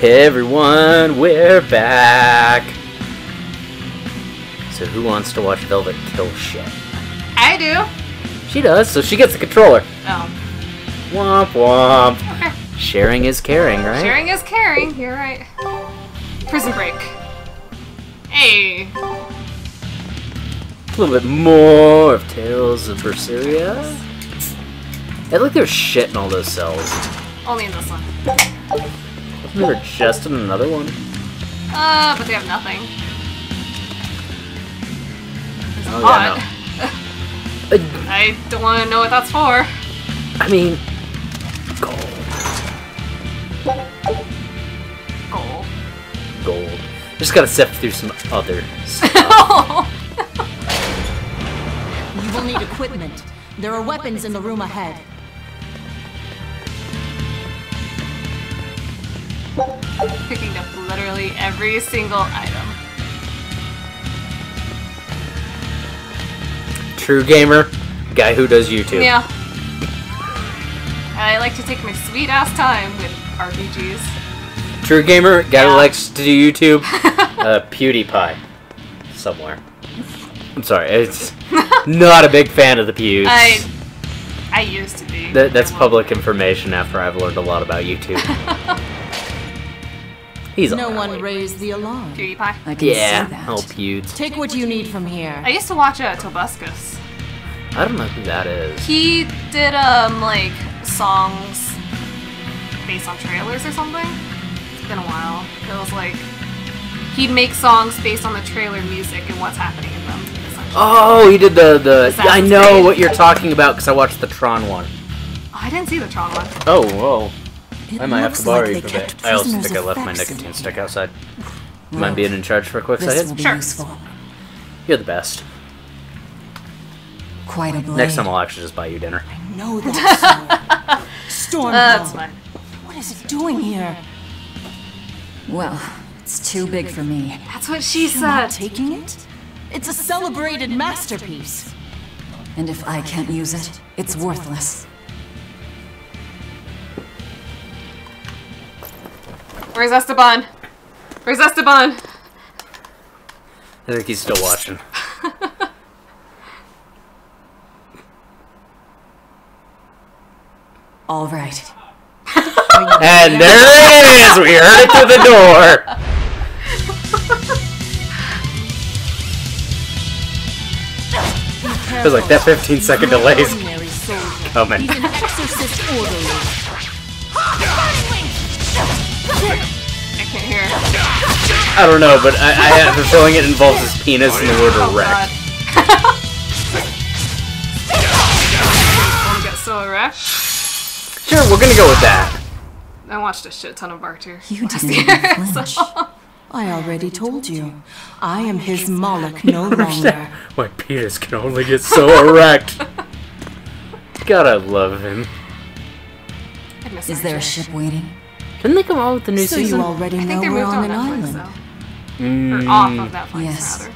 Hey everyone, we're back! So who wants to watch Velvet kill shit? I do! She does, so she gets the controller. Oh. Womp womp. Okay. Sharing is caring, right? Sharing is caring, you're right. Prison break. Hey! A little bit more of Tales of Berseria. I like there's shit in all those cells. Only in this one. We were just in another one. But they have nothing. It's odd. Yeah, no. I don't want to know what that's for. I mean... Gold. Gold. Gold. Just gotta sift through some other stuff. You will need equipment. There are weapons in the room ahead. Picking up literally every single item. True gamer, guy who does YouTube. Yeah. I like to take my sweet ass time with RPGs. True gamer, guy who likes to do YouTube. PewDiePie, somewhere. I'm sorry, it's not a big fan of the pews. I used to be. That's public information. After I've learned a lot about YouTube. No one raised the alarm. PewDiePie. I can see that. Help you. Take what you need from here. I used to watch Tobuscus. I don't know who that is. He did like songs based on trailers or something. It's been a while. It was like he'd make songs based on the trailer music and what's happening in them. Oh, he did the. Yeah, I know what you're talking about because I watched the Tron one. Oh, I didn't see the Tron one. Oh, whoa. I might have to borrow you for a bit. I also think I left my nicotine stick outside. Mind being in charge for a quick second? Sure. You're the best. Quite a blade. Next time I'll actually just buy you dinner. I know that. Stormhowl. That's fine. What is it doing here? Well, it's too big for me. That's what she said. Taking it? It's a celebrated masterpiece. And if I can't use it, it's worthless. Where's Esteban? Where's Esteban? I think he's still watching. All right. And there it is! We heard it through the door! It was like that 15-second delay is coming. He's an exorcist orderly. I can't hear. I don't know, but I have a feeling it involves his penis and the word erect. Don't get so erect. Sure, we're gonna go with that. I watched a shit ton of Archer. You didn't even flinch. I already told you. I am his Moloch no longer. My penis can only get so erect. God, I love him. Is there a ship waiting? Didn't they come out with the new season? You already know I think they moved on an island. Or off of that place, rather.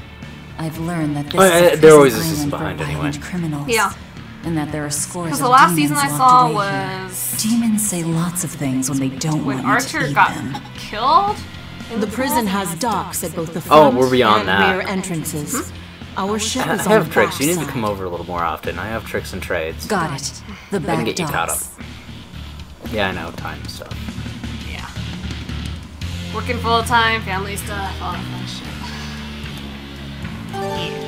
I've learned that this is there always a season behind anyway. Criminals, yeah. And that there are scores of demons. Because the last season I saw was... Demons say lots of things when they don't want you to eat them. When Archer got killed? The prison has docks at both the front and rear entrances. Our ship is on the back side. I have tricks. You need to come over a little more often. I have tricks and trades. Got it. The back docks. I can get you caught up. Yeah, I know. Time and stuff. Working full time, family stuff, all that fun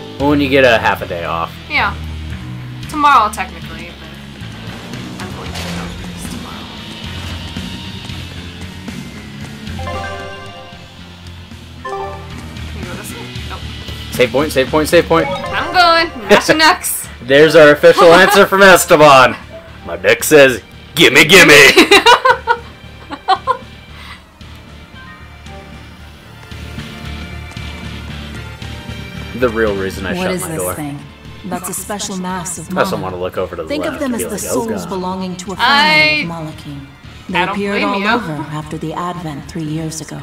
shit. Well, when you get a half a day off. Yeah. Tomorrow, technically, but I'm going to the doctors tomorrow. Can you go this way? Nope. Save point, save point, save point. I'm going. Mashinux. There's our official answer from Esteban. My dick says, gimme, gimme. The real reason I shut my door. Thing? That's a special mass of Moloch. I also want to look over to the left. Think of them as the souls belonging to a family of Molochim. They appeared all over after the Advent 3 years ago.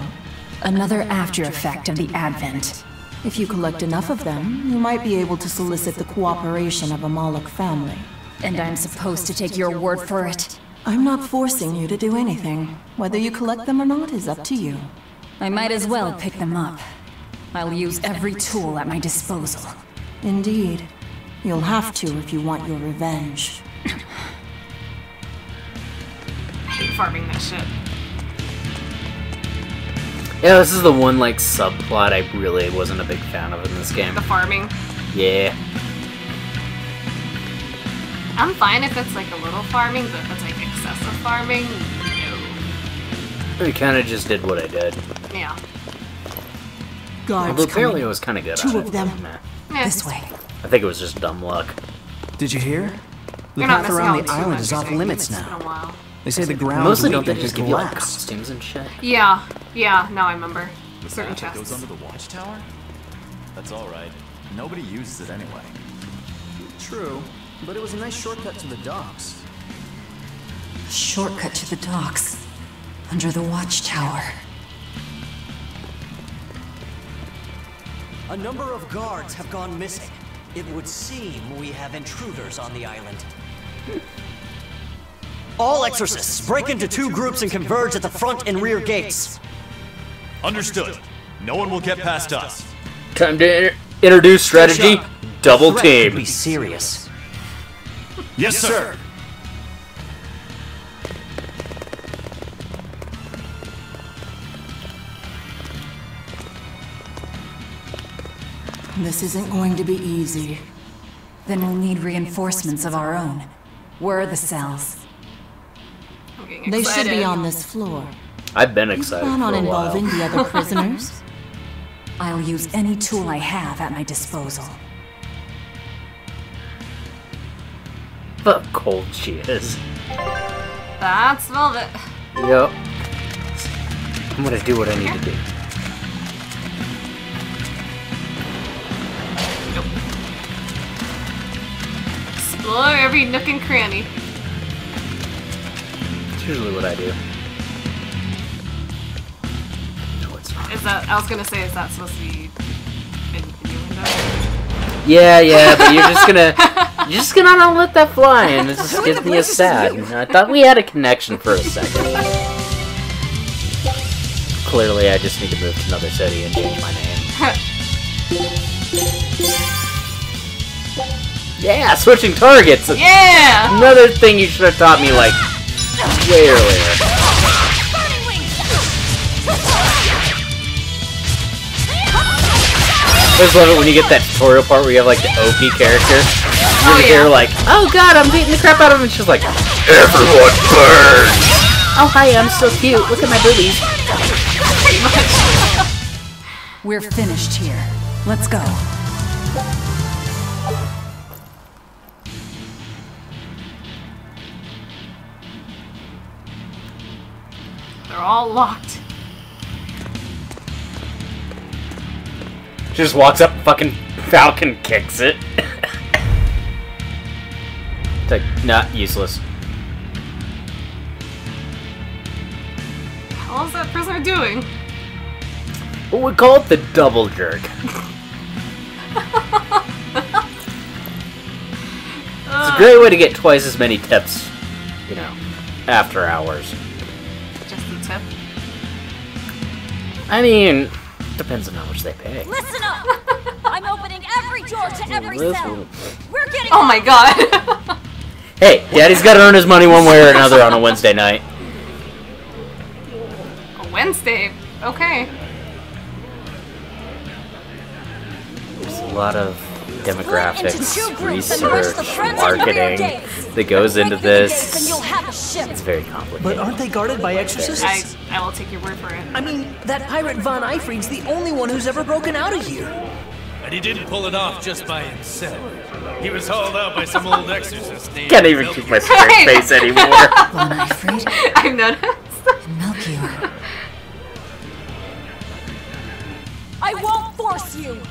Another after effect of the Advent. If you collect enough of them, you might be able to solicit the cooperation of a Moloch family. And I'm supposed to take your word for it. I'm not forcing you to do anything. Whether you collect them or not is up to you. I might as well pick them up. I'll use every tool at my disposal. Indeed. You'll have to if you want your revenge. I hate farming that shit. Yeah, this is the one, like, subplot I really wasn't a big fan of in this game. The farming? Yeah. I'm fine if it's, like, a little farming, but if it's, like, excessive farming, no. I kind of just did what I did. Yeah. Although apparently it was kind of good. Two of them. Yeah. This way. I think it was just dumb luck. Did you hear? The path around the island is off limits now. They say the ground. Mostly don't they just give you like costumes and shit? Yeah, yeah. Now I remember. Certain chests. Goes under the watchtower. That's all right. Nobody uses it anyway. True, but it was a nice shortcut to the docks. A shortcut to the docks, under the watchtower. A number of guards have gone missing. It would seem we have intruders on the island. All exorcists break into two groups and converge at the front and rear gates. Understood. No one will get past us. Time to introduce strategy. Double team. Be serious. Yes, sir. This isn't going to be easy. Then we'll need reinforcements of our own. Where are the cells? They should be on this floor. I've been excited. Plan on involving the other prisoners? I'll use any tool I have at my disposal. But cold she is. That's Velvet. Yep. I'm gonna do what I need to do. Explore every nook and cranny. That's usually what I do. No, it's not. Is that, I was gonna say, is that supposed to be innuendo? Yeah, yeah, but you're just gonna, you're just gonna not let that fly, and it just gives me a sad. I thought we had a connection for a second. Clearly, I just need to move to another city and change my name. Yeah, switching targets! Yeah! Another thing you should have taught me, like, way earlier. I just love it when you get that tutorial part where you have, like, the OP character. You're like, oh god, I'm beating the crap out of him, and she's like, everyone burn! Oh hi, I'm so cute, look at my boobies. We're finished here. Let's go. They're all locked. She just walks up, fucking Falcon kicks it. It's like, nah, useless. What is that prisoner doing? Well, we call it the double jerk. It's a great way to get twice as many tips, you know, after hours. Tip. I mean, depends on how much they pay. Listen up! I'm opening every door to every cell. We're getting. Oh my god! Hey, Daddy's got to earn his money one way or another on a Wednesday night. A Wednesday, okay. There's a lot of demographics, research, marketing that goes into this. It's very complicated. But aren't they guarded by exorcists? I will take your word for it. I mean, that pirate Von Eifried's the only one who's ever broken out of here. And he didn't pull it off just by himself. He was hauled out by some old exorcist named Can't even keep my straight face anymore. Von Eifried? I've noticed. Melchior. I won't force you.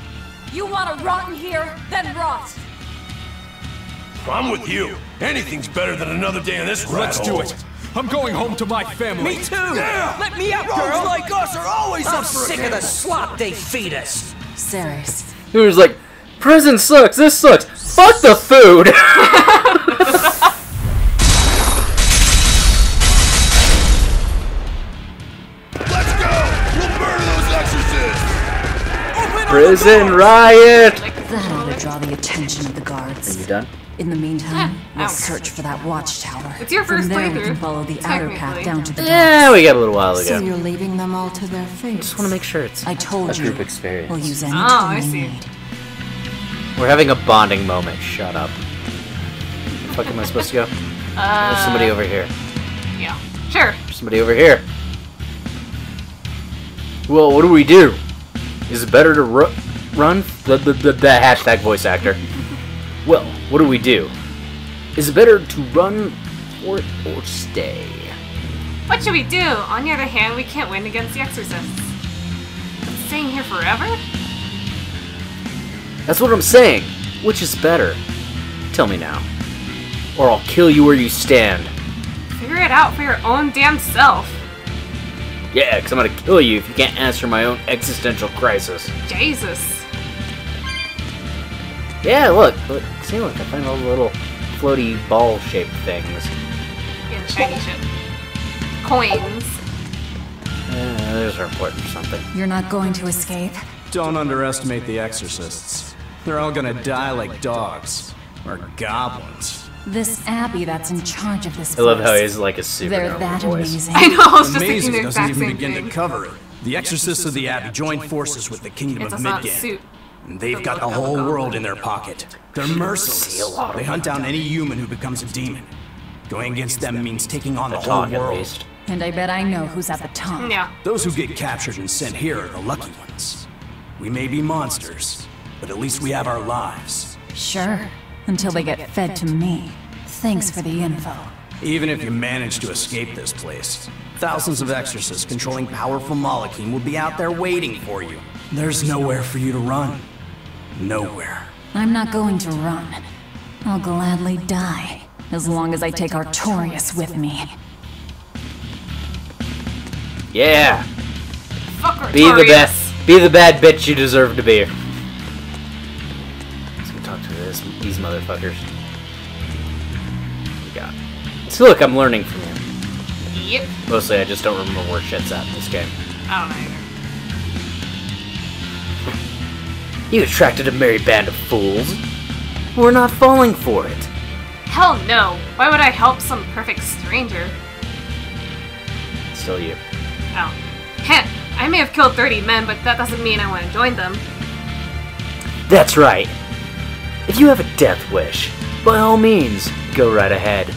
You want to rot in here, then rot. I'm with you. Anything's better than another day in this rattle. Let's do it. I'm going home to my family. Me too. Yeah. Let me out, girls like us are always up for sick of the slop they feed us. Serious. He was like, prison sucks. This sucks. Fuck the food. Prison riot! That ought to draw the attention of the guards. Are you done? In the meantime, we'll search for that watchtower. It's your first playthrough. From there, we can follow the outer path down to the docks. Yeah, we got a little while ago. So you're leaving them all to their fate. I just want to make sure it's a group experience. We'll use any time we need. We're having a bonding moment. Shut up. Where the fuck am I supposed to go? There's somebody over here. Yeah, sure. There's somebody over here. Well, what do we do? Is it better to run? The hashtag voice actor. Well, what do we do? Is it better to run or stay? What should we do? On the other hand, we can't win against the exorcists. I'm staying here forever? That's what I'm saying. Which is better? Tell me now. Or I'll kill you where you stand. Figure it out for your own damn self. Yeah, because I'm going to kill you if you can't answer my own existential crisis. Jesus. Yeah, look. See, look, I find all the little floaty ball-shaped things. Yeah, shiny shit. Coins. Those are important for something. You're not going to escape. Don't underestimate the exorcists. They're all going to die like dogs. Or goblins. This abbey that's in charge of this place. I love how he's like a super voice. Amazing. I know, I was just thinking the exact same thing. To cover it. The exorcists of the abbey joined forces with the kingdom of Midgard. They've got the whole world in their pocket. They're merciless. They hunt down any human who becomes a demon. Going against them means taking on the whole world. And I bet I know who's at the top. Yeah. Those who get captured and sent here are the lucky ones. We may be monsters, but at least we have our lives. Sure, until they get fed to me. Thanks for the info. Even if you manage to escape this place, thousands of exorcists controlling powerful Moloch will be out there waiting for you. There's nowhere for you to run. Nowhere. I'm not going to run. I'll gladly die, as long as I take Artorius with me. Yeah! Fuck Artorius! Be the bad bitch you deserve to be. Let's go talk to these motherfuckers. What we got? So look, I'm learning from you. Yep. Mostly I just don't remember where shit's at in this game. I don't either. You attracted a merry band of fools. We're not falling for it. Hell no. Why would I help some perfect stranger? Still you. Oh. Heh. I may have killed 30 men, but that doesn't mean I want to join them. That's right. If you have a death wish, by all means, go right ahead.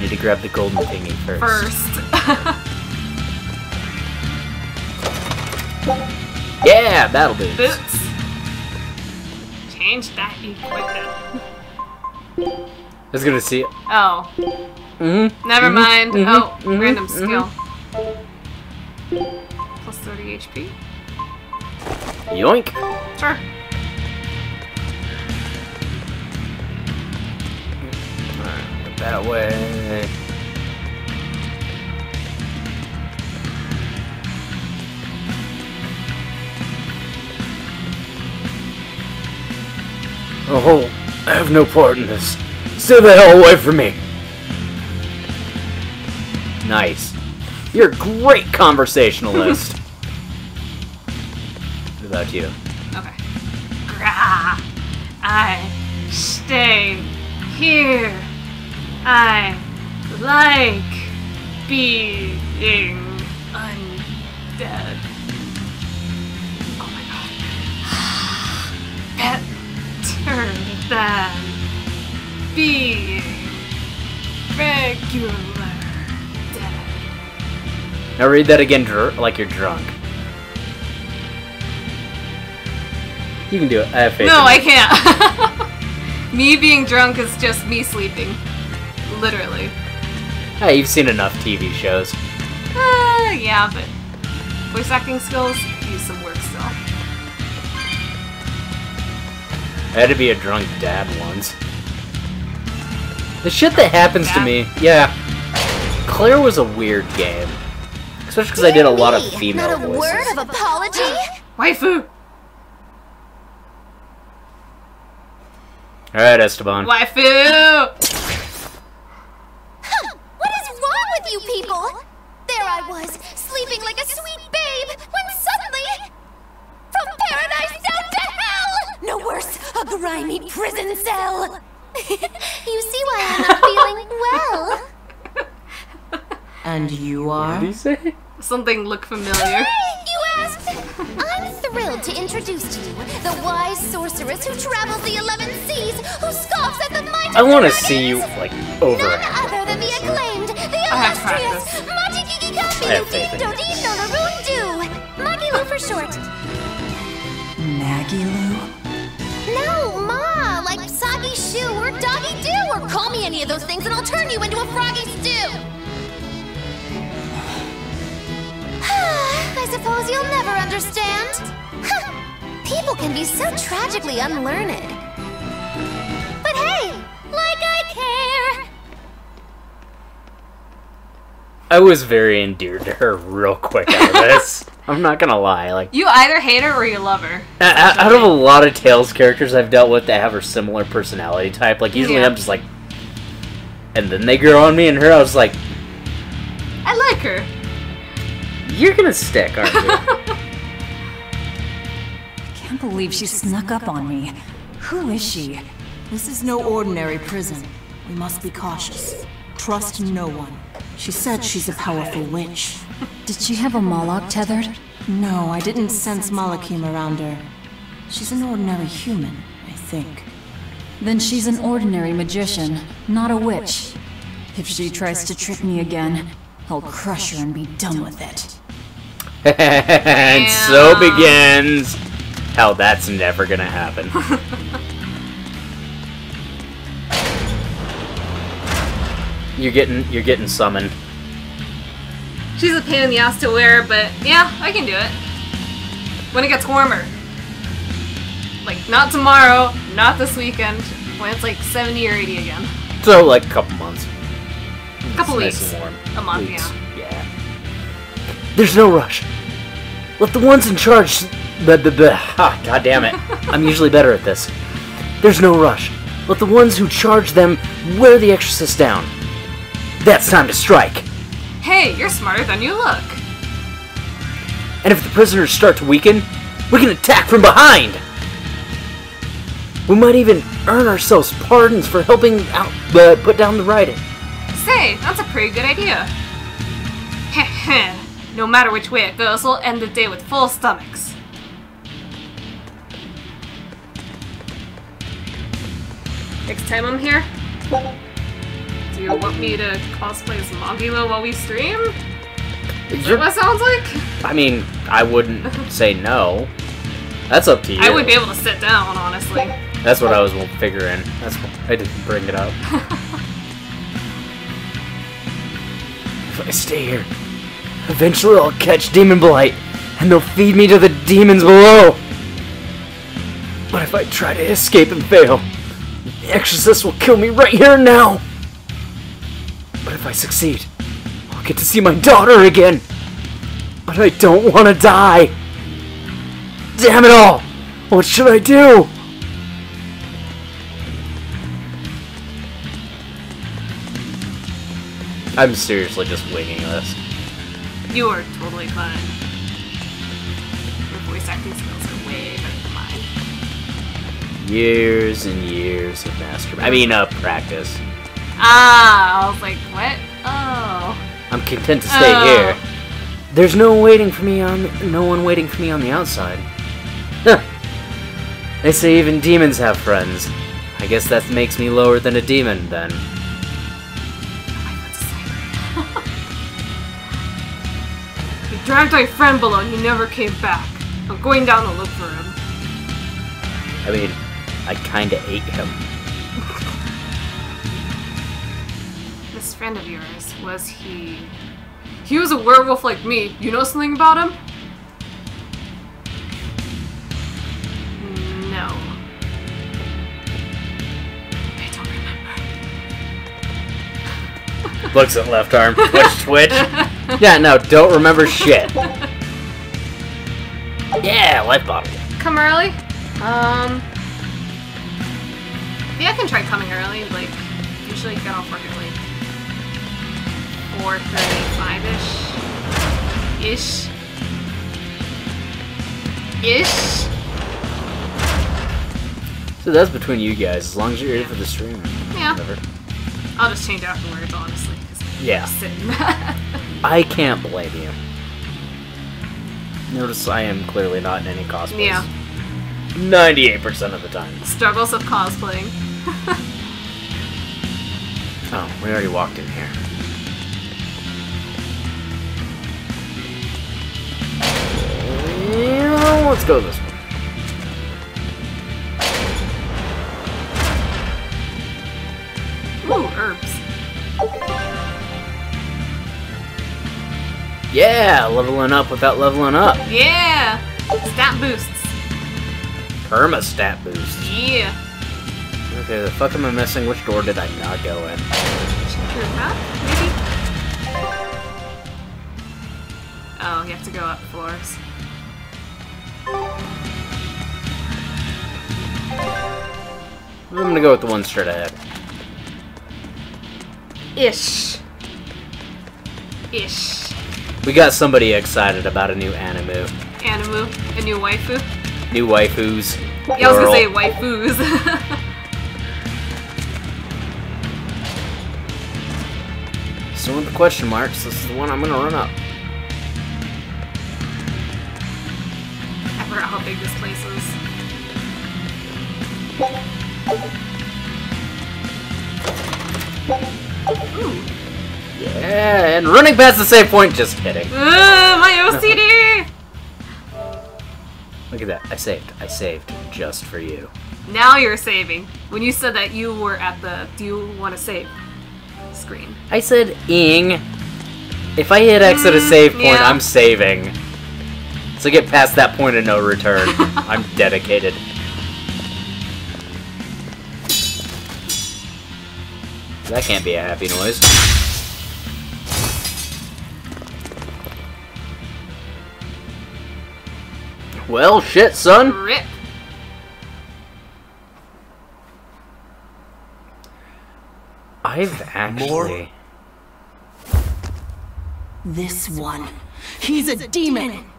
Need to grab the golden thingy first. Yeah, battle boots. Change that equipment. I was gonna see it. Oh. Mm-hmm. Never mind. Mm-hmm. Oh, mm-hmm. Random skill. Mm-hmm. Plus 30 HP. Yoink. Sure. That way. Oh, I have no part in this. Stay the hell away from me. Nice. You're a great conversationalist. What about you? Okay. Grah, I stay here. I like being undead. Oh my god. Better than being regular dead. Now read that again like you're drunk. You can do it. I have faith. No, I can't. Me being drunk is just me sleeping. Literally. Hey, you've seen enough TV shows. Yeah, but voice acting skills use some work still. I had to be a drunk dad once. The shit that happens to me, yeah. Claire was a weird game. Especially because I did a lot of female voices. Not a word of apology? Waifu! Alright, Esteban. Waifu! And you are? What did he say? Something looked familiar. You asked! I'm thrilled to introduce to you the wise sorceress who travels the 11 seas, who scoffs at the might I want to see you, like, over. None other than the acclaimed, the illustrious, Majigigi Kabi, Dodin Nonorundu, Magilou for short. Magilou? No, Ma! Like soggy shoe or doggy do, or call me any of those things and I'll turn you into a froggy stew! I suppose you'll never understand. People can be so tragically unlearned. But hey, like I care! I was very endeared to her real quick out of this. I'm not gonna lie, like... You either hate her or you love her. Out of a lot of Tales characters I've dealt with that have a similar personality type, like, usually I'm just like... And then they grow on me, and her, I was like... I like her. You're gonna stick, aren't you? I can't believe she snuck up on me. Who is she? This is no ordinary prison. We must be cautious. Trust no one. She said she's a powerful witch. Did she have a Moloch tethered? No, I didn't sense Molochim around her. She's an ordinary human, I think. Then she's an ordinary magician, not a witch. If she tries to trick me again, I'll crush her and be done with it. And so begins... Hell, that's never gonna happen. You're getting summoned. She's a pain in the ass to wear, but yeah, I can do it. When it gets warmer. Like, not tomorrow, not this weekend, when it's like 70 or 80 again. So, like, a couple months. A couple weeks. Nice and warm. A month, yeah. There's no rush. Let the ones in charge... God damn it. I'm usually better at this. There's no rush. Let the ones who charge them wear the exorcist down. That's time to strike. Hey, you're smarter than you look. And if the prisoners start to weaken, we can attack from behind. We might even earn ourselves pardons for helping out, put down the rioting. Say, that's a pretty good idea. No matter which way it goes, we'll end the day with full stomachs. Next time I'm here. Do you want me to cosplay as Magilou while we stream? Is that what it sounds like? I mean, I wouldn't say no. That's up to you. I would be able to sit down, honestly. That's what I was figuring. That's why I didn't bring it up. If I stay here, eventually I'll catch Demon Blight, and they'll feed me to the demons below. But if I try to escape and fail, the exorcist will kill me right here and now. But if I succeed, I'll get to see my daughter again. But I don't want to die. Damn it all! What should I do? I'm seriously just winging this. You are totally fine. Your voice acting skills are way better than mine. Years and years of mastery. I mean, practice. Ah, I was like, what? Oh. I'm content to stay here. There's no one waiting for me on the outside. Huh. They say even demons have friends. I guess that makes me lower than a demon then. You dragged my friend below and you never came back. I'm going down to look for him. I mean, I kinda ate him. This friend of yours, was he... He was a werewolf like me. You know something about him? No. I don't remember. Looks at left arm. Twitch, twitch. Yeah, no, don't remember shit. Yeah, life bottle. Come early? Yeah, I can try coming early. Like, usually get off work early. 4:35-ish. So that's between you guys, as long as you're here for the stream. Yeah. Whatever. I'll just change afterwards, honestly. yeah. person. I can't blame you. Notice I am clearly not in any cosplays. Yeah. 98% of the time. Struggles of cosplaying. Oh, we already walked in here. Yeah, let's go this way. Ooh, herbs. Yeah, leveling up without leveling up. Yeah! Stat boosts. Perma stat boost. Yeah. Okay, the fuck am I missing? Which door did I not go in? True enough, maybe? Oh, you have to go up floors. I'm gonna go with the one straight ahead. Ish. Ish. We got somebody excited about a new animu. Animu? A new waifu? New waifus. Yeah, I was gonna say waifus. So with the question marks, this is the one I'm gonna run up. I forgot how big this place is. Ooh. Yeah, and running past the save point, just kidding. My OCD! Look at that, I saved, just for you. Now you're saving. When you said that you were at the do you want to save screen. I said ing. If I hit X at a save point, yeah. I'm saving. So get past that point of no return. I'm dedicated. That can't be a happy noise. Well, shit, son. RIP. I've actually... More? This one. He's a demon.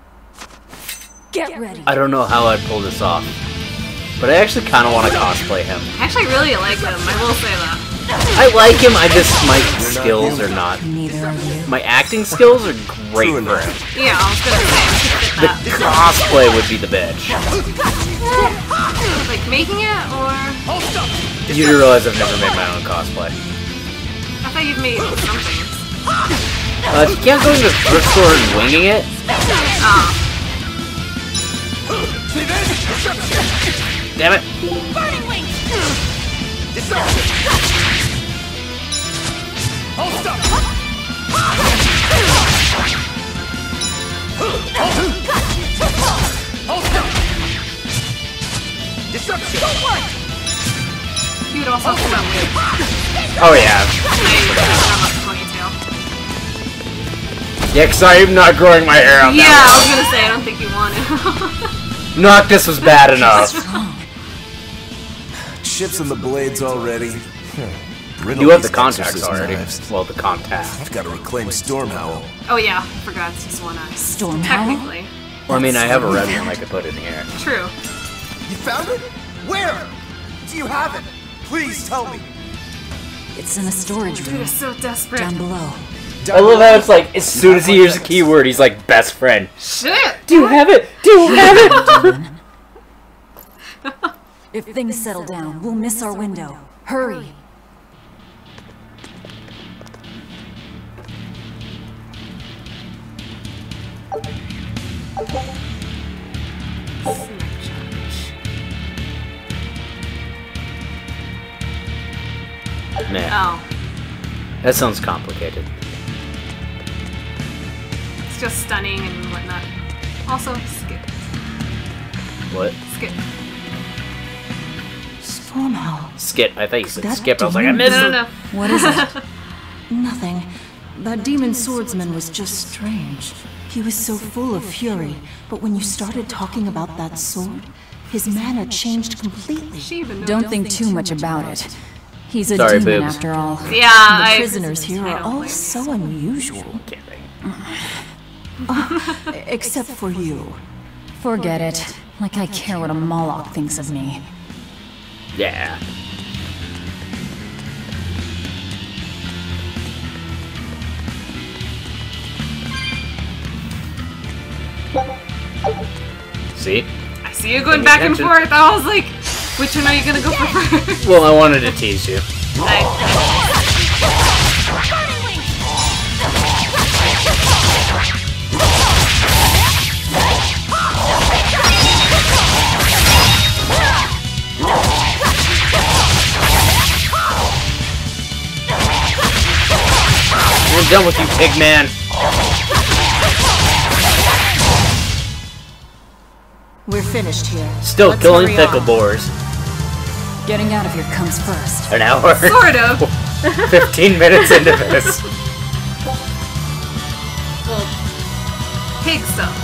Get ready. I don't know how I'd pull this off. But I actually kind of want to cosplay him. I actually really like him, I will say that. I like him, I just, my skills are not. My acting skills are great for him. Yeah, I was gonna say, the cosplay would be the bitch. Like, making it, or...? You do realize I've never made my own cosplay. I thought you'd made something. You can't go into the thrift store and winging it. Damn it. Burning wings! Oh yeah. Yeah, because I'm not growing my hair out. Yeah, I was gonna say I don't think you want it. Noctis was bad enough. Chips in the blades already. You have the contacts already. Well, the contacts. I've got to reclaim Stormhowl. Oh yeah, I forgot it's just one eye. Stormhowl? Technically. Well, I mean, I have a red one I could put in here. True. You found it? Where? Do you have it? Please tell me. It's in a storage room. Dude, it's so desperate. Down below. I love how it's like, as soon as he hears a keyword, he's like, best friend. Shit! Do you have it? Do you have it? If things settle down, we'll miss our window. Hurry. Nah. Oh. That sounds complicated. It's just stunning and whatnot. Also, skip. What? Skip. Stormhowl. Skip. I thought you said skip. I was like, I missed it. No. What is it? Nothing. That demon swordsman was just strange. He was so full of fury, but when you started talking about that sword, his manner changed completely. Don't think too much about it. He's a demon after all. Yeah, the prisoners here are all so unusual. Except for you. Forget it. Like I care what a Moloch thinks of me. Yeah. See? I see you going back and forth. I was like, which one are you gonna go for first? Well, I wanted to tease you. We're done with you, pig man. We're finished here. Still Let's killing pickle boars. Getting out of here comes first. An hour? Sort of. 15 minutes into this. Well, pig stuff.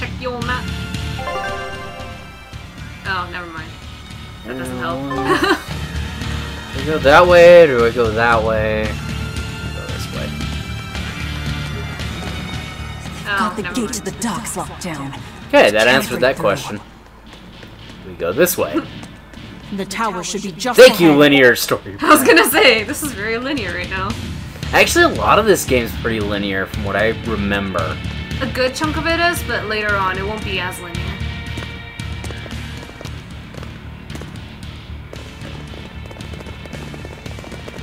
Check your map. Oh, never mind. That doesn't help. Do I go that way, or do I go that way? Go this way. Got the gate to the docks locked down. Okay, that answered that question. We go this way. The tower should be just ahead. Thank you, linear story. I was gonna say, this is very linear right now. Actually, a lot of this game's pretty linear from what I remember. A good chunk of it is, but later on it won't be as linear.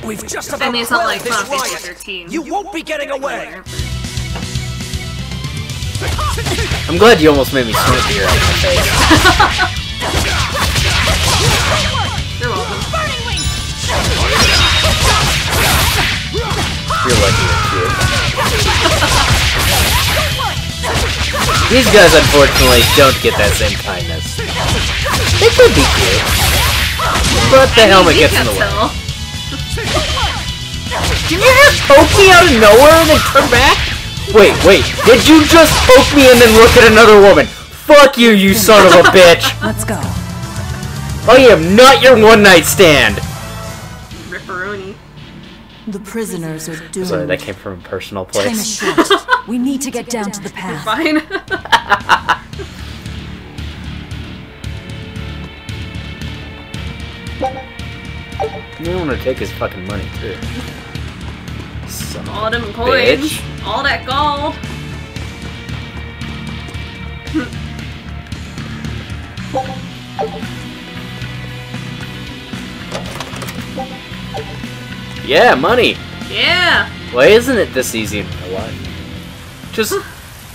We've just about like this riot. You won't be getting away. I'm glad you almost made me snip here. You're welcome. You're lucky that's cute. These guys unfortunately don't get that same kindness. They could be cute, but the helmet gets in the way. Did you just poke me out of nowhere and then come back? Wait, wait, did you just poke me and then look at another woman? Fuck you, you son of a bitch! Let's go. I am not your one-night stand! Ripperoni. The prisoners are doomed. Sorry, that came from a personal place. Time is short. We need to get down to the path. Fine. You want to take his fucking money too. Son of all them coins, all that gold. Yeah, money. Yeah. Why isn't it this easy in real life? Just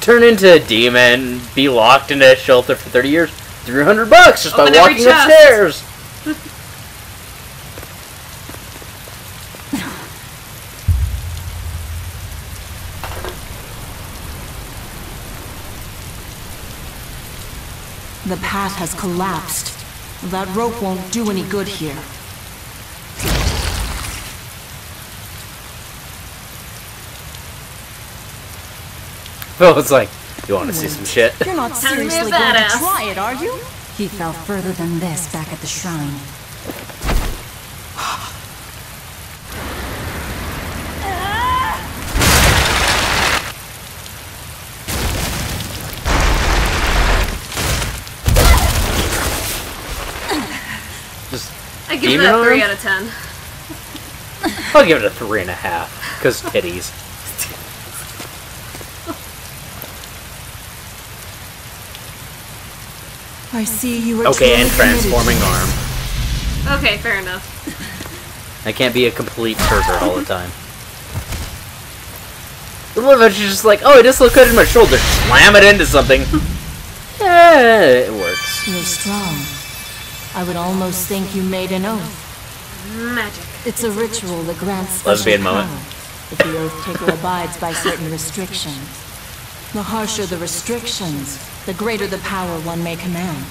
turn into a demon, be locked in a shelter for 30 years, 300 bucks just by walking upstairs. The path has collapsed. That rope won't do any good here. Well, it's like, you want to see some shit? You're not seriously going to try it, are you? He fell further than this back at the shrine. I give it a 3 out of 10. I'll give it a 3.5, because titties. I see you were okay, and transforming arm. Okay, fair enough. I can't be a complete pervert all the time. The love that she's just like, oh, it dislocated my shoulder. Slam it into something. It works. You're strong. I would almost think you made an oath. Magic. It's a ritual that grants lesbian moment. If the oath taker abides by certain restrictions. The harsher the restrictions, the greater the power one may command.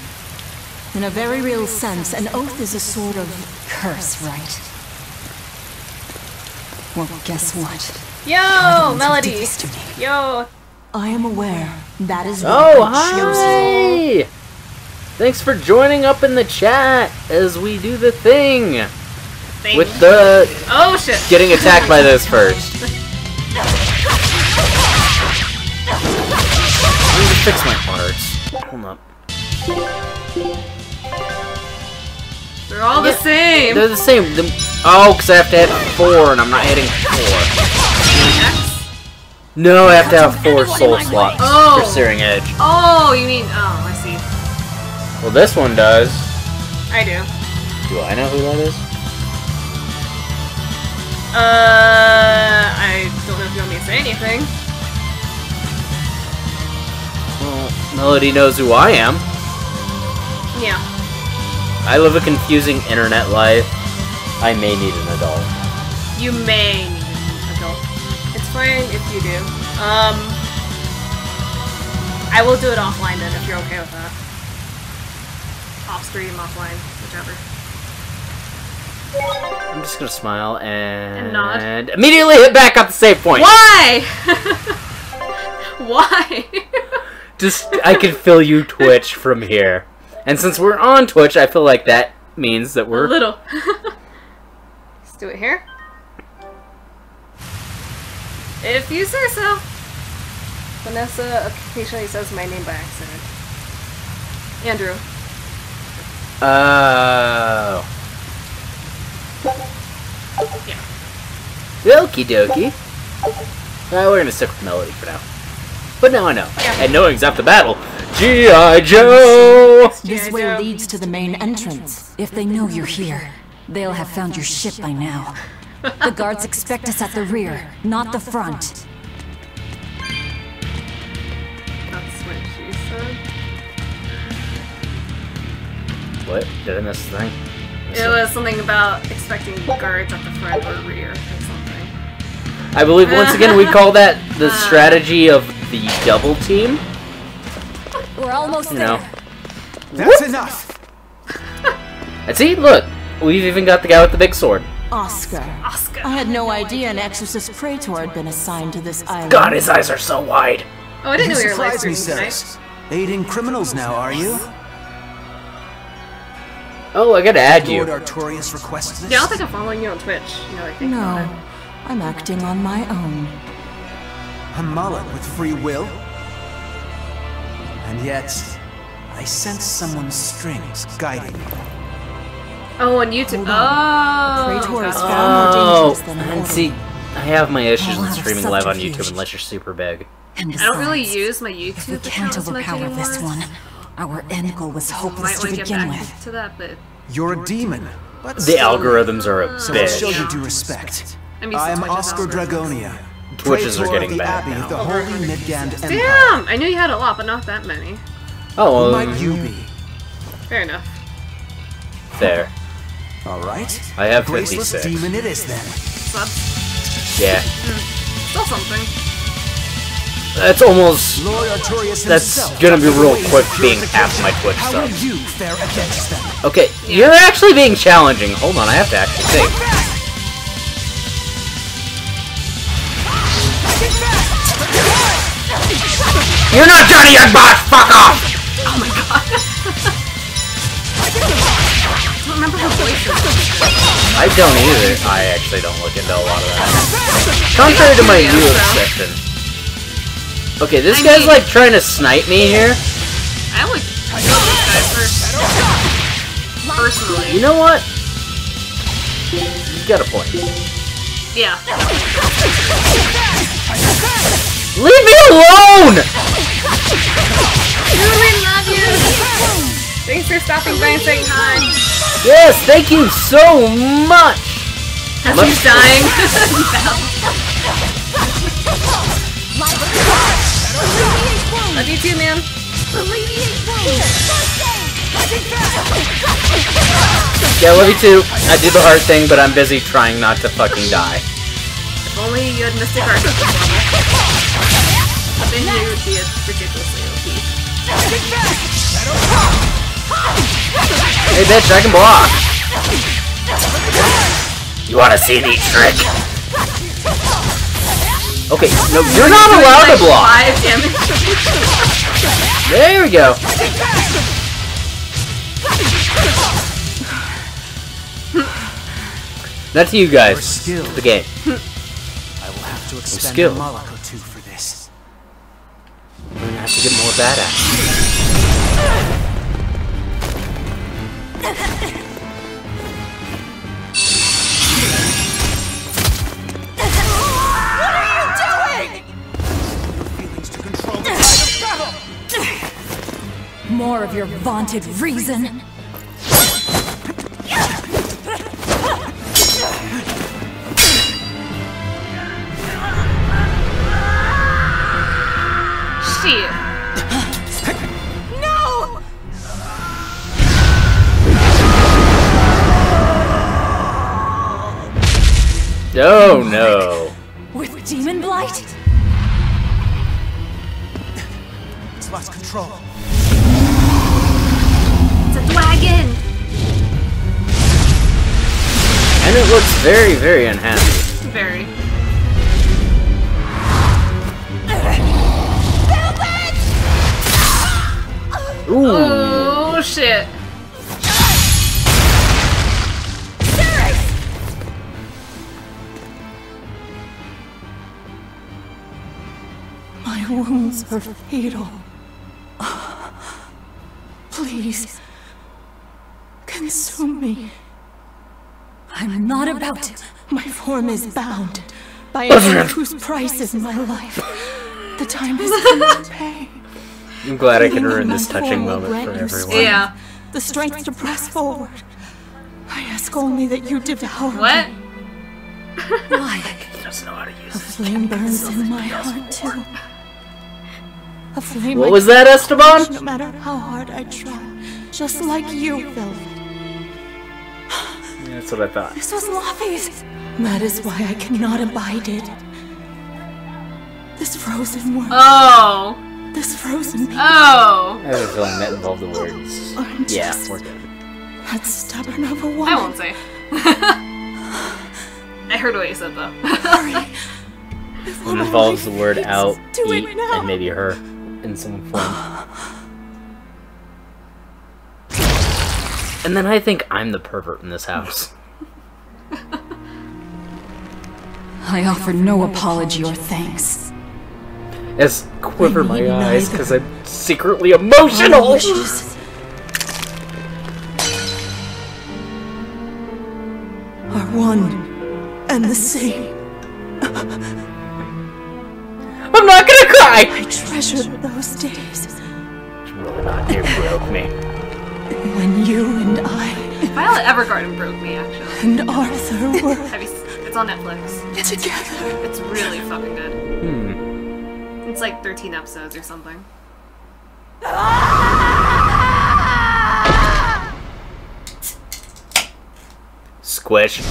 In a very real sense, an oath is a sort of curse, right? Well, guess what? Yo, Melody! Yo! I am aware that is what I chose for. Thanks for joining up in the chat as we do the thing with the oh shit getting attacked by those first. I need to fix my parts. Hold up. They're all the same. They're the same. Oh, because I have to have 4, and I'm not adding 4. No, I have to have 4 soul slots for Searing Edge. Oh, you mean... Oh, I see. Well, this one does. I do. Do I know who that is? I don't know if you want me to say anything. Well, Melody knows who I am. Yeah. I live a confusing internet life. I may need an adult. You may need an adult. It's fine if you do. I will do it offline then, if you're okay with that. Off stream, offline, whichever. I'm just gonna smile and nod. And immediately hit back up the save point. Why? Why? Just, I can feel you twitch from here. And since we're on Twitch, I feel like that means that we're... A little. Let's do it here. If you say so. Vanessa occasionally says my name by accident. Andrew. Oh. Yeah. Okie dokie. We're gonna stick with Melody for now. But now I know. Yeah. And knowing's after the battle. G.I. Joe! This way leads to the main entrance. If they know you're here, they'll have found your ship by now. The guards expect us at the rear, not the front. That's what she said. What? Did I miss the thing? It was something about expecting guards at the front or rear or something. I believe, once again, we call that the strategy of the double team. We're almost there. That's enough. And see, look, we've even got the guy with the big sword. Oscar. I had no idea an exorcist praetor had been assigned to this island. God, his eyes are so wide. Oh, I didn't know you were like this. Aiding criminals now, are you? Oh, I gotta add you. Yeah, I don't think I'm following you on Twitch. No, I think no, I'm acting on my own. A Moloch with free will? And yet, I sense someone's strings guiding me. Oh, on YouTube. Oh, and see, I have my issues with streaming live on YouTube unless you're super big. I don't really use my YouTube account. We can't overpower this one. Our end goal was hopeless to begin with. You're a demon. But the algorithms are a bitch. So show you due respect. I'm Oscar Dragonia. Twitches are getting bad now. The Holy Midgard. Damn! I knew you had a lot, but not that many. Oh, well. Might you be? Fair enough. There. Alright. I have 56. Demon it is, then. Subs? Yeah. Still something. That's almost... That's gonna be real quick being half my Twitch stuff. So. Okay, you're actually being challenging. Hold on, I have to actually think. You're not Johnny Yong Bosch! Fuck off! Oh my god. I don't remember her voice. I don't either. I actually don't look into a lot of that. Contrary to my obsession. Okay, this guy's like trying to snipe me here. I would kill this guy first. Personally. You know what? You got a point. Yeah. Leave me alone! Dude, we love you! Thanks for stopping by and saying hi. Yes, thank you so much! As he's dying. Love you too, man. Yeah, love you too. I did the heart thing, but I'm busy trying not to fucking die. If only you had missed a heart. Then you would be ridiculously OP. Hey, bitch, I can block. You wanna see the trick? Okay, no, you're not allowed to block! There we go! Not to you guys, the game. I will have to expend a Moloch or two for this. I'm gonna have to get more badass. more of your vaunted reason. Oh no! With Demon Blight? It's lost control. It's a dragon! And it looks very, very unhappy. Very. Ooh. Oh shit. Wounds are fatal. Please, consume me. I'm not about it. My form is bound by a hand whose price is my life. The time has come to pay. I'm glad I can ruin this touching moment for everyone. Yeah. The strength to press forward. I ask only that you devour me. What? Why? He doesn't know how to use this. A flame burns in my heart too. What was that, Esteban? No matter how hard I try, just like you, Velvet. Yeah, that's what I thought. This was Laphicet. That is why I cannot abide it. This frozen world. Oh. This frozen people. Oh. I have a feeling that involved the words. Yeah, we're good. That stubborn of a woman. I won't say. I heard what you said, though. Sorry. It involves the word out, eat, and maybe her in some form. And then I think I'm the pervert in this house. I offer no apology or thanks. As quiver my eyes because I'm secretly emotional! Are one and the same. I'm not gonna cry! I treasured those days. You will not. You broke me. When you and I... Violet Evergarden broke me, actually. And Arthur were... It's on Netflix. Together. It's really fucking good. Hmm. It's like 13 episodes or something. Squish.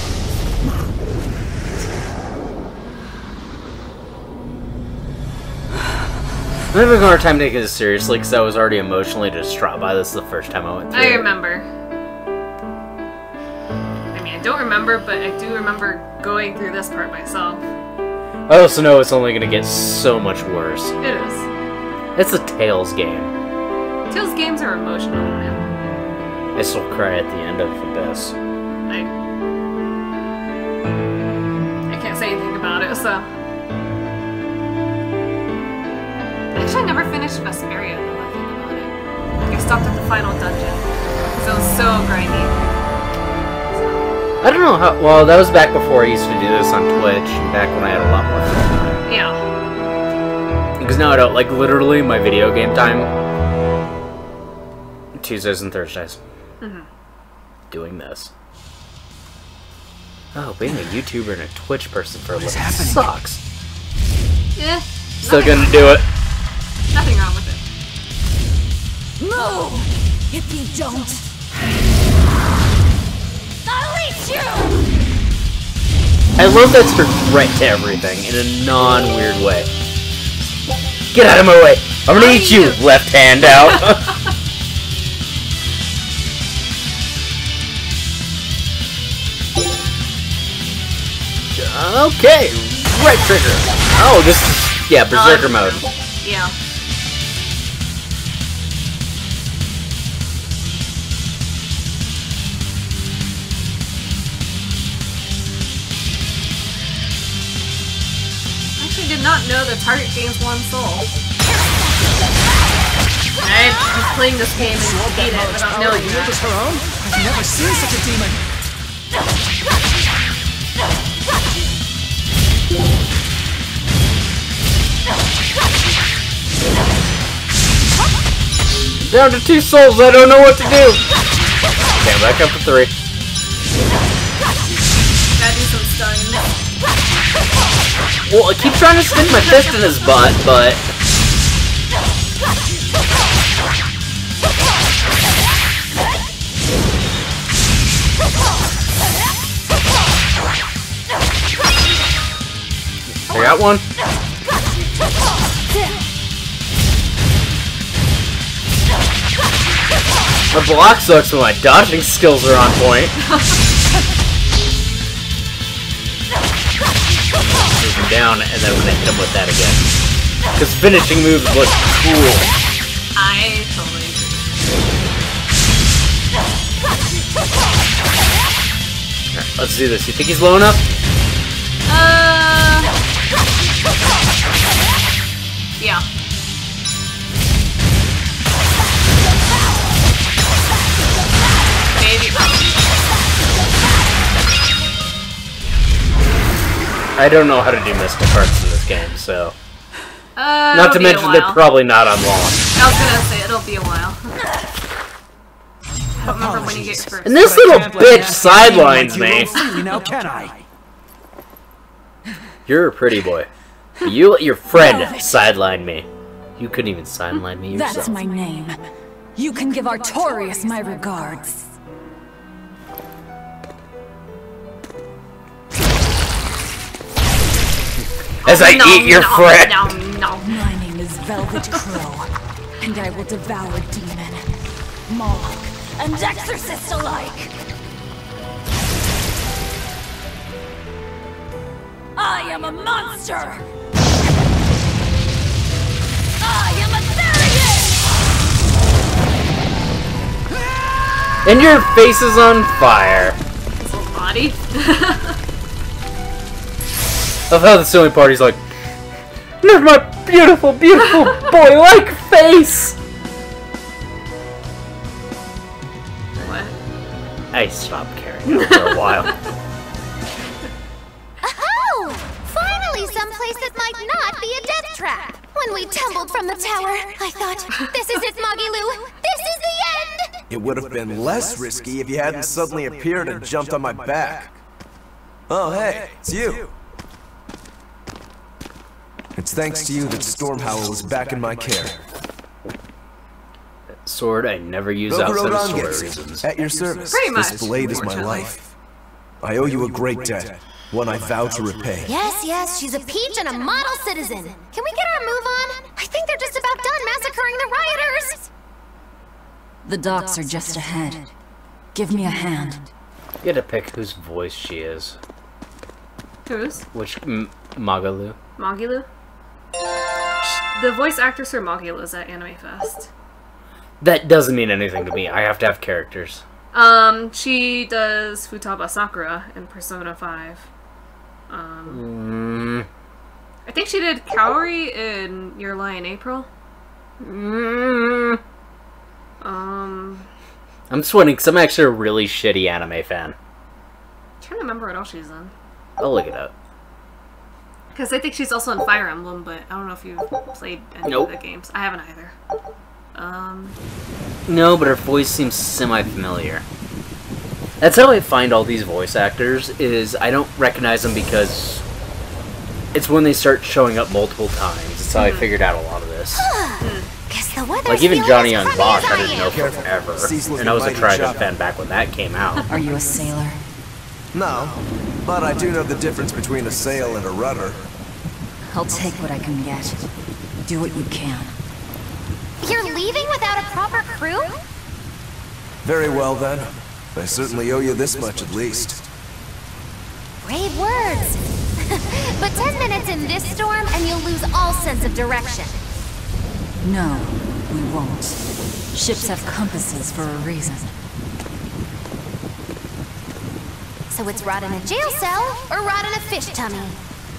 I'm having a hard time taking this seriously because I was already emotionally distraught by this the first time I went through it. I remember. I mean, I don't remember, but I do remember going through this part myself. I also know it's only going to get so much worse. It is. It's a Tales game. Tales games are emotional, man. I still cry at the end of Abyss. I can't say anything about it, so... Actually, I never finished Vesperia though, I think about it. Like, I stopped at the final dungeon. So it was so grindy. I don't know how. Well, that was back before I used to do this on Twitch, back when I had a lot more time. Yeah. Because now I don't, like, literally my video game time. Tuesdays and Thursdays. Mm-hmm. Doing this. Oh, being a YouTuber and a Twitch person for a living sucks. Yeah. Still gonna do it. Nothing wrong with it. No! If you don't... I'll eat you! I love that it's a threat to everything in a non-weird way. Get out of my way! I'm gonna eat you, left hand out! Okay, right trigger. Oh, this is... yeah, berserker mode. Yeah. Not know the target gains one soul. I've been playing this game and beat it without knowing that. Her own? I've never seen such a demon. Down to 2 souls, I don't know what to do! Okay, back up to 3. Gotta do some stuns. Well, I keep trying to spin my fist in his butt, but... I got one. The block sucks when my dodging skills are on point. Move him down, and then I'm gonna hit him with that again. Because finishing moves look cool. I totally agree. Alright, let's do this. You think he's low enough? Yeah. I don't know how to do mystical arts in this game, so... not to mention they're probably not on launch. I was gonna say, it'll be a while. I don't remember when you get first. And this little bitch sidelines me! You're a pretty boy. You let your friend sideline me. You couldn't even sideline me yourself. That's my name. You can give Artorius my regards. As I eat your friend! My name is Velvet Crowe, and I will devour demon, Moloch, and exorcist alike! I am a monster! I am a Therian! And your face is on fire. It's a body. I love how the silly party's like, look at my beautiful, beautiful boy-like face! What? I stopped carrying it for a while. Oh! Finally someplace that might not be a death trap! When we tumbled from the tower, I thought, this is it, Magilou! This is the end! It would have been less risky if you hadn't suddenly appeared and jumped on my back. Oh, hey, it's you! It's thanks to you that Stormhowl is back in my care. That sword I never use outside of story reasons. At your service. Pretty much. This blade is my life. I owe you a great debt, one I vow to repay. Yes, yes, she's a peach and a model citizen. Can we get our move on? I think they're just about done massacring the rioters. The docks are just ahead. Give me a hand. You gotta pick whose voice she is. Whose? Which? Magilou. Magilou? The voice actress for Magilou is at Anime Fest. That doesn't mean anything to me. I have to have characters. She does Futaba Sakura in Persona 5. I think she did Kaori in Your Lie in April. I'm sweating because I'm actually a really shitty anime fan. I'm trying to remember what else she's in. I'll look it up. Because I think she's also in Fire Emblem, but I don't know if you've played any of the games. I haven't either. No, but her voice seems semi-familiar. That's how I find all these voice actors, is I don't recognize them because it's when they start showing up multiple times. That's how I figured out a lot of this. Like, even Johnny Yong Bosch, I didn't know forever. And I was a Trigun fan back when that came out. Are you a sailor? No. But I do know the difference between a sail and a rudder. I'll take what I can get. Do what you can. You're leaving without a proper crew? Very well, then. I certainly owe you this much, at least. Brave words! But 10 minutes in this storm, and you'll lose all sense of direction. No, we won't. Ships have compasses for a reason. So it's rot in a jail cell, or rot in a fish tummy.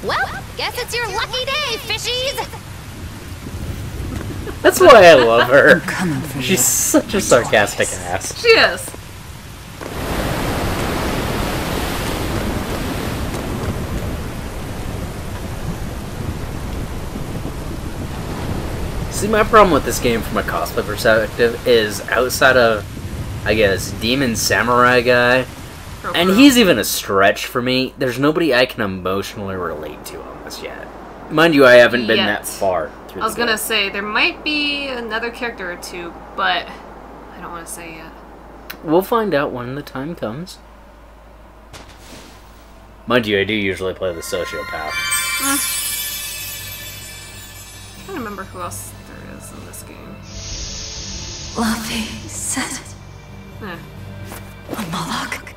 Well, guess it's your lucky day, fishies! That's why I love her. She's such a sarcastic ass. She is. See, my problem with this game from a cosplay perspective is outside of, I guess, Demon Samurai guy, and he's even a stretch for me, there's nobody I can emotionally relate to on this yet. Mind you, I haven't been that far through the game. Gonna say, there might be another character or two, but I don't want to say yet. We'll find out when the time comes. Mind you, I do usually play the sociopath. Mm. I can't remember who else there is in this game. Laphicet. Yeah. A Moloch.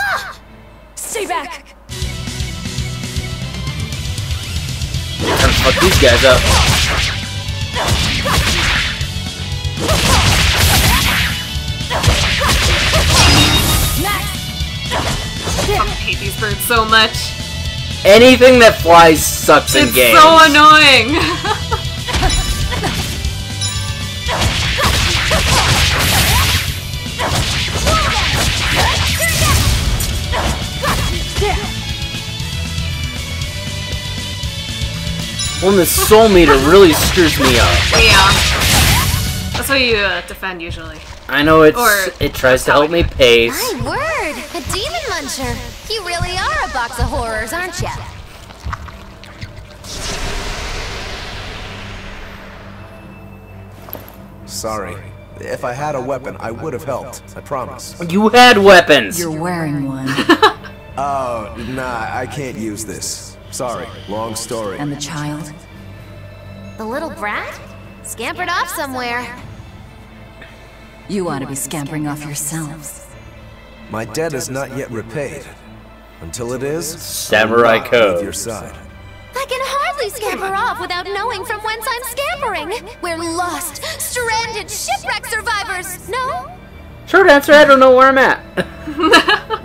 Ah! Stay back! I'm trying to fuck these guys up. I hate these birds so much. Anything that flies sucks in games. It's so annoying! Well, the soul meter really screws me up. Yeah. That's how you defend usually. I know it tries to help me pace. My word! A demon muncher! You really are a box of horrors, aren't you? Sorry. If I had a weapon, I would have helped. I promise. You had weapons! You're wearing one. Oh, nah, I can't use this. Sorry, long story. And the child? The little brat? Scampered off somewhere. You ought to be scampering off yourselves. My debt is not yet repaid. Until it is, Samurai Code. Your side. I can hardly scamper off without knowing from whence I'm scampering. We're lost, stranded, shipwreck survivors, no? Short answer, I don't know where I'm at.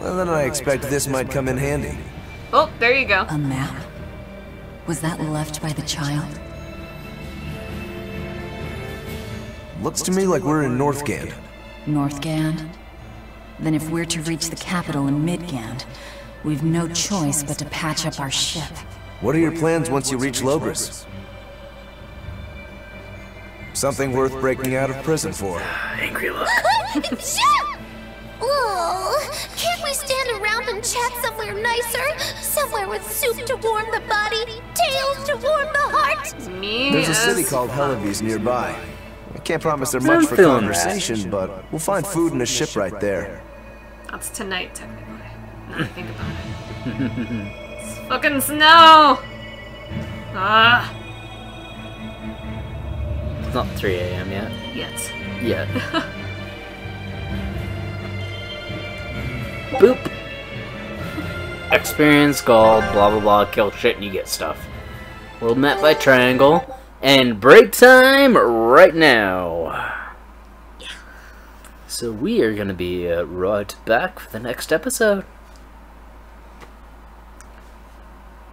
Well, then I expect this might come in handy. Oh, there you go. A map? Was that left by the child? Looks to me like we're in North Gand. North Gand? Then if we're to reach the capital in Midgard, we've no choice but to patch up our ship. What are your plans once you reach Logris? Something worth breaking out of prison for. Angry look. Oh, can't we stand around and chat somewhere nicer? Somewhere with soup to warm the body, tales to warm the heart? There's a city called Helavies nearby. I can't promise there much for conversation, but we'll find food in a ship right there. That's tonight, technically. Now I think about it. It's fucking snow! Ah! It's not 3 a.m. yet. Yet. Yet. Boop. Experience gold, blah blah blah, kill shit and you get stuff. World map by triangle. And break time right now. Yeah. So we are going to be right back for the next episode.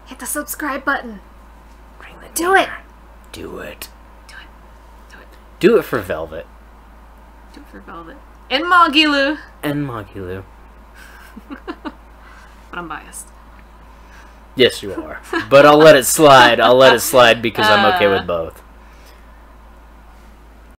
Hit the subscribe button. Ring the door. Do it. Do it. Do it. Do it for Velvet. Do it for Velvet. And Magilou. And Magilou. But I'm biased. Yes, you are. But I'll let it slide. I'll let it slide because I'm okay with both.